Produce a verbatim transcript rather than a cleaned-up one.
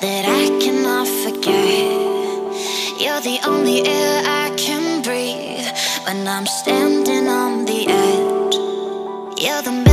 that I cannot forget. You're the only air I can breathe when I'm standing on the edge. You're the